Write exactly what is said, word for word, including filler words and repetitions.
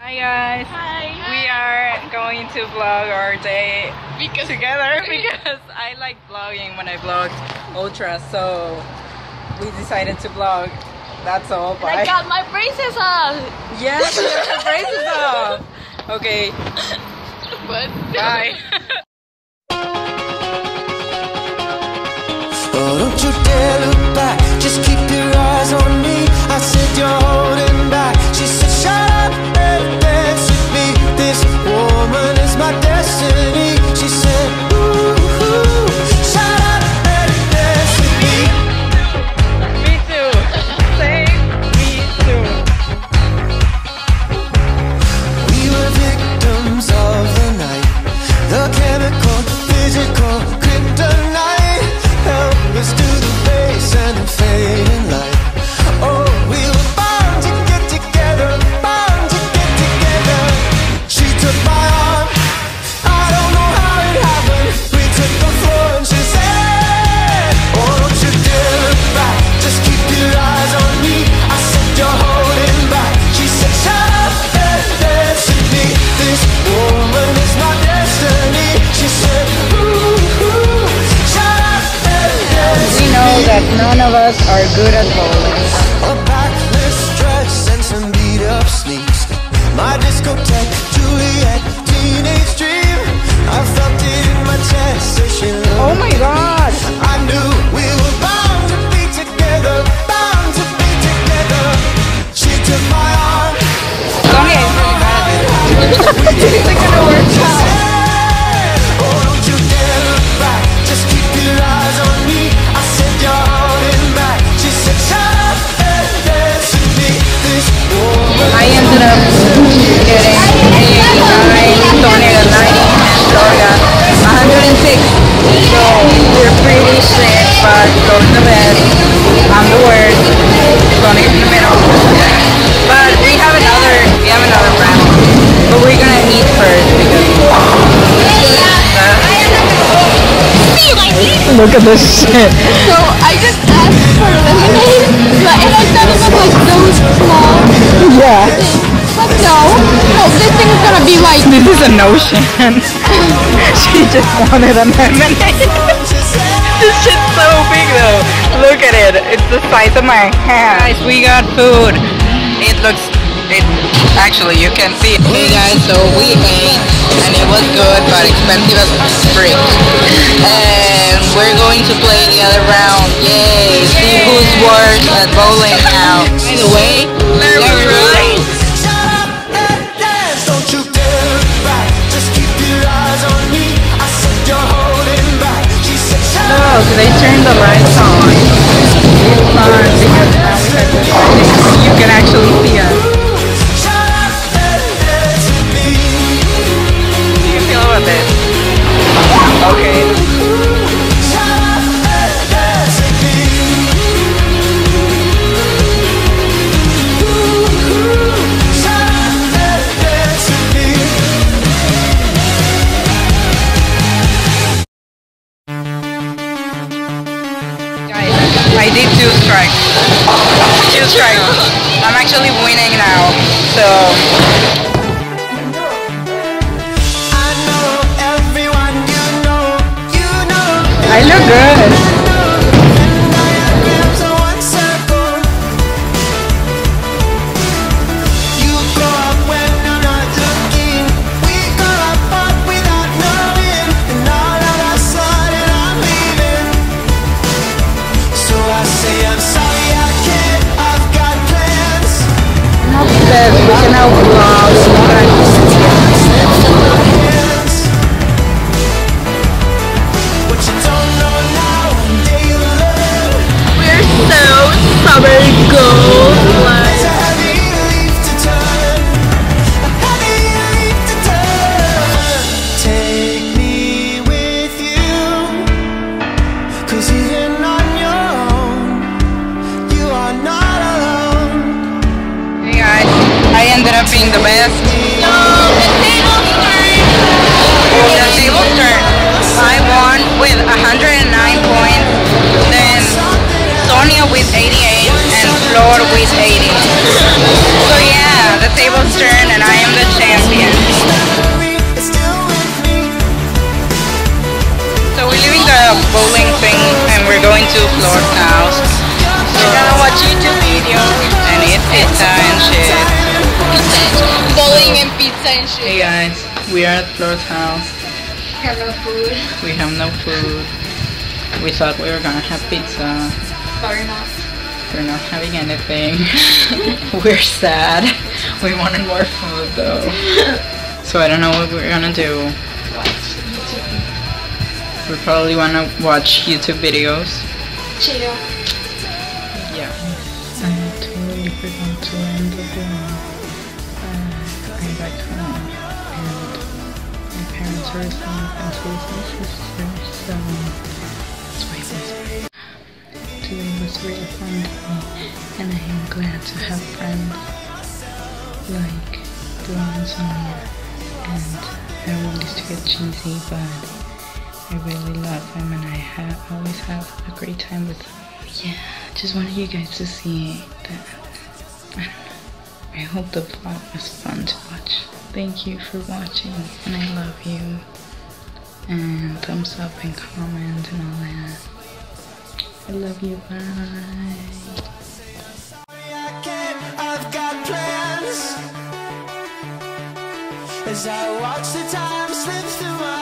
Hi guys. Hi. We are going to vlog our day because together because I like vlogging when I vlogged Ultra, so we decided to vlog. That's all. Bye. I got my braces off. Yes, you got your braces off. Okay. But bye. Oh, don't you dare look back. Just keep your eyes on me. I said you're holding back. She said shut up and dance with me. This woman is my destiny. She said ooh, ooh, shut up and dance with me. Me too. Say me too. We were victims of the night. The chemical, physical, kryptonite. Help us to the face and the fading light. That none of us are good at bowling. A backless dress and some beat up sleeves. My discotheque, Juliet, teenage dream. I felt it in my chest. Oh my god! I knew we were bound to be together. Bound to be together. She took my arm. Sonia is really bad at it. It's like gonna work out. I ended up getting eighty-nine, Sonia ninety, and Blonda one hundred six. So we're pretty sick, but go to the best. I'm the worst. Blonda in the middle. But we have another, we have another round. But we're gonna eat first because. Uh, Look at this shit. So I just asked for lemonade, but and I thought it was like those small. Yeah. But no, no, this thing is gonna be like. This is a notion. She just wanted a lemonade. This shit's so big though. Look at it. It's the size of my hand. Guys, we got food. It looks. It actually you can see. Hey guys, so we ate and it was good, but expensive as frick. And we're going to play the other round. Yay! See who's worse at bowling now. By the way, Larry. Oh, so they turned the lights on. It's fun because now we have to see. You can actually see us. Do you feel about this? Okay. I did two strikes. Two strikes. I'm actually winning now. So I know everyone, you know, you know. I look good. You go up when I'm not looking. We go up without knowing. And all of a sudden I'm leaving. So I say I'm sorry I can't, I've got plans. I'm upset, we can now vlog sometimes. What you don't know now, one day you'll learn. We're so summer gold. It's a heavy leaf to turn. A heavy leaf to turn. Take me with you. Cause even on your own, you are not alone. Hey guys, I ended up being the best. No, the table's turn. The table's turn. I won with one hundred nine points, then Sonia with eighty-eight, and Flor with eighty. So yeah, the table's turn, and I am the bowling thing, and we're going to Flor's house. We're gonna watch YouTube videos and eat pizza and shit. Bowling and pizza and shit. Hey guys, we are at Flor's house. We have no food. We have no food. We thought we were gonna have pizza, but we're not. We're not having anything. We're sad. We wanted more food though. So I don't know what we're gonna do. Watch YouTube. We probably wanna watch YouTube videos. Chill. Yeah. I totally forgot to end the vlog. Uh, I'm back home and my parents are asleep and so is my sister, so that's why I'm sorry. Today was really fun to me, and I am glad to have friends like Blonda and Sonia, and I want this to get cheesy, but I really love them and I have, always have a great time with them. Yeah, just wanted you guys to see that. I don't know, I hope the vlog was fun to watch. Thank you for watching and I love you, and thumbs up and comment and all that. I love you, bye. I can't, I've got plans. As I watch the time slip through my